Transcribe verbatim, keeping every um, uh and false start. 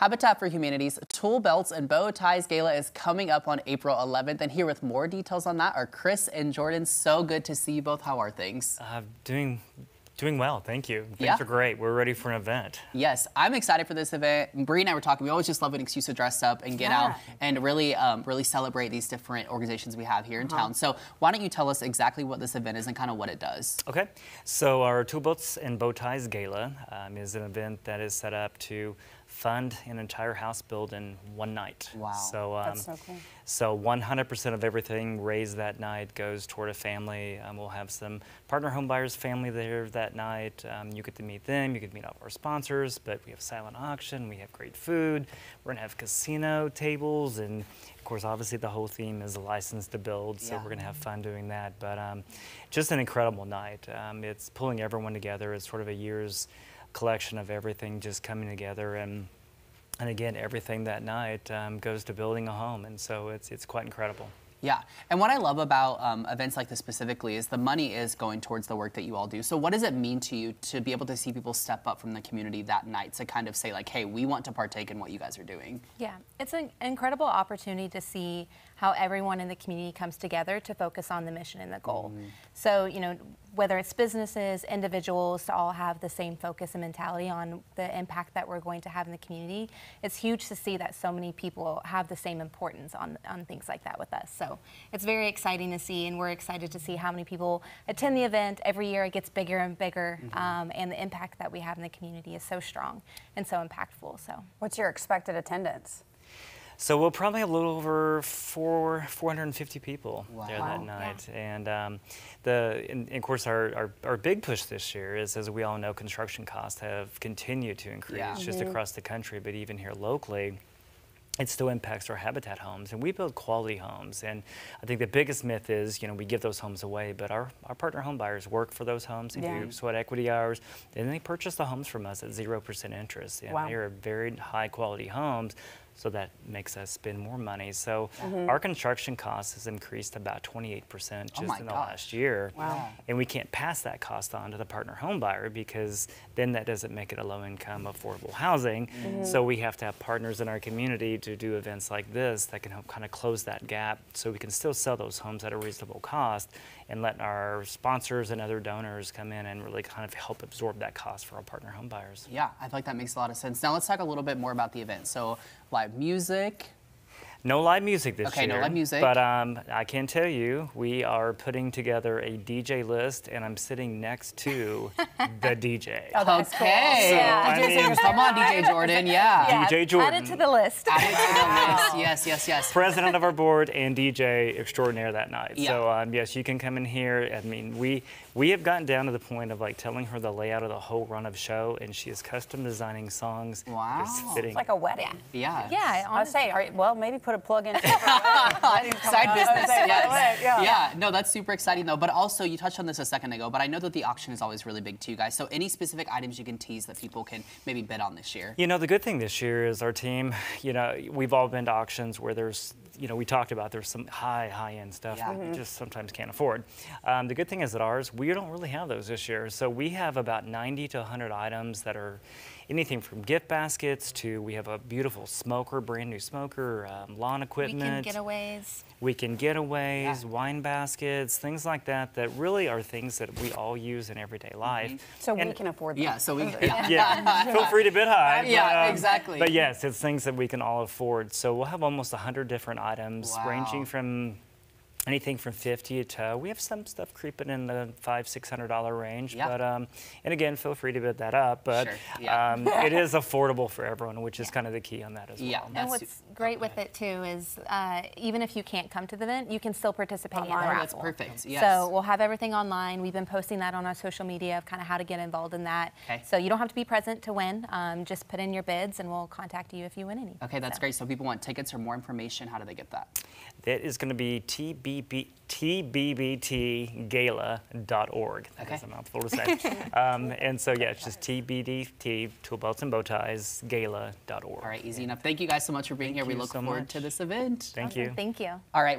Habitat for Humanity's Tool Belts and Bow Ties Gala is coming up on April eleventh, and here with more details on that are Chris and Jordan. So good to see you both. How are things? Uh, doing Doing well, thank you. Things yeah. are great. We're ready for an event. Yes, I'm excited for this event. Bree and I were talking. We always just love an excuse to dress up and get yeah. out and really, um, really celebrate these different organizations we have here in uh-huh. town. So why don't you tell us exactly what this event is and kind of what it does? Okay. So our Tool Belts and Bow Ties Gala um, is an event that is set up to fund an entire house build in one night. Wow. So, um, that's so cool. So one hundred percent of everything raised that night goes toward a family. Um, we'll have some partner homebuyers family there that night. Um, you get to meet them, you get to meet all of our sponsors, but we have silent auction, we have great food, we're gonna have casino tables, and of course, obviously the whole theme is a license to build, so yeah. we're gonna have fun doing that. But um, just an incredible night. Um, it's pulling everyone together. It's sort of a year's collection of everything just coming together, and and again, everything that night um, goes to building a home, and so it's it's quite incredible. Yeah, and what I love about um, events like this specifically is the money is going towards the work that you all do. So what does it mean to you to be able to see people step up from the community that night to kind of say like, hey, we want to partake in what you guys are doing? Yeah, it's an incredible opportunity to see how everyone in the community comes together to focus on the mission and the goal. Mm-hmm. So, you know, whether it's businesses, individuals, to all have the same focus and mentality on the impact that we're going to have in the community. It's huge to see that so many people have the same importance on, on things like that with us. So it's very exciting to see, and we're excited to see how many people attend the event. Every year it gets bigger and bigger, mm-hmm. um, and the impact that we have in the community is so strong and so impactful. So, what's your expected attendance? So we'll probably have a little over four, 450 people wow. there that night. Yeah. And, um, the, and, and of course, our, our, our big push this year is, as we all know, construction costs have continued to increase yeah. just mm-hmm. across the country, but even here locally. It still impacts our Habitat homes, and we build quality homes. And I think the biggest myth is, you know, we give those homes away, but our, our partner home buyers work for those homes, they yeah. do sweat equity hours, and they purchase the homes from us at zero percent interest. And wow. they are very high quality homes, so that makes us spend more money. So mm-hmm. our construction cost has increased about twenty-eight percent just oh my in the gosh. last year. Wow. And we can't pass that cost on to the partner home buyer, because then that doesn't make it a low income affordable housing. Mm-hmm. So we have to have partners in our community to do events like this that can help kind of close that gap, so we can still sell those homes at a reasonable cost and let our sponsors and other donors come in and really kind of help absorb that cost for our partner home buyers. Yeah, I feel like that makes a lot of sense. Now let's talk a little bit more about the event. So live music. No live music this okay, year. Okay, no live music. But um, I can tell you, we are putting together a D J list, and I'm sitting next to the D J. Oh, that's okay. Cool. So, yeah. I mean, come on, D J Jordan. Yeah. yeah. D J Jordan. Add it to the list. Add it to the list. Yes, yes, yes. President of our board and D J extraordinaire that night. Yeah. So um, yes, you can come in here. I mean, we we have gotten down to the point of like telling her the layout of the whole run of show, and she is custom designing songs. Wow. It's like a wedding. Yeah. Yeah. I'll say. Right, well, maybe. Put a plug in. Side business. Yes. Yeah. yeah, no, that's super exciting though. But also, you touched on this a second ago, but I know that the auction is always really big too, guys. So any specific items you can tease that people can maybe bid on this year? You know, the good thing this year is our team, you know, we've all been to auctions where there's, you know, we talked about there's some high, high-end stuff yeah. mm-hmm. we just sometimes can't afford. Um, the good thing is that ours, we don't really have those this year. So we have about ninety to a hundred items that are anything from gift baskets to, we have a beautiful smoker, brand new smoker, um, lawn equipment. Weekend getaways. Weekend getaways, yeah. wine baskets, things like that that really are things that we all use in everyday life. Mm-hmm. So and we can afford them. Yeah, so we can. Yeah. yeah. yeah. Feel free to bid high. Yeah, but, um, exactly. But yes, it's things that we can all afford. So we'll have almost a hundred different items wow. ranging from anything from fifty to, we have some stuff creeping in the five, six hundred dollar range. Yep. But um, and again, feel free to bid that up. But sure. yeah. um, it is affordable for everyone, which is yeah. kind of the key on that as yeah. well. And that's what's great okay. with it too is uh, even if you can't come to the event, you can still participate online. in the raffle. That's perfect. Yes. So we'll have everything online. We've been posting that on our social media of kind of how to get involved in that. Okay. So you don't have to be present to win. Um, just put in your bids, and we'll contact you if you win any. Okay, that's so. great. So if people want tickets or more information, how do they get that? That is going to be T B. T B B T gala dot org. That okay. is a mouthful to say. um, and so, yeah, it's just T B B T, Tool Belts and Bow Ties, gala dot org. All right, easy enough. Thank you guys so much for being Thank here. We look so forward much. to this event. Thank awesome. you. Thank you. All right. Well